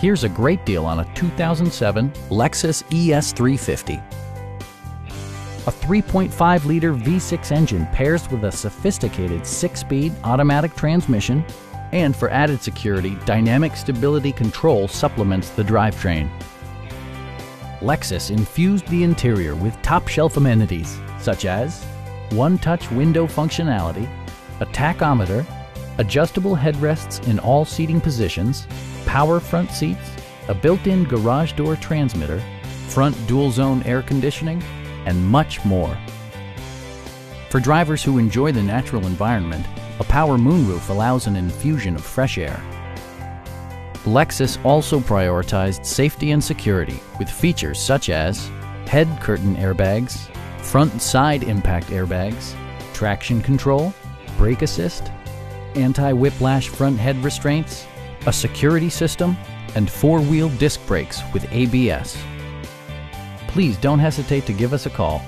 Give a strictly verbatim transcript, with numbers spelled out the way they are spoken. Here's a great deal on a two thousand seven Lexus E S three fifty. A three point five liter V six engine pairs with a sophisticated six-speed automatic transmission, and for added security, dynamic stability control supplements the drivetrain. Lexus infused the interior with top-shelf amenities such as one-touch window functionality, a tachometer, adjustable headrests in all seating positions, power front seats, a built-in garage door transmitter, front dual-zone air conditioning, and much more. For drivers who enjoy the natural environment, a power moonroof allows an infusion of fresh air. Lexus also prioritized safety and security with features such as head curtain airbags, front and side impact airbags, traction control, brake assist, anti-whiplash front head restraints, a security system, and four-wheel disc brakes with A B S. Please don't hesitate to give us a call.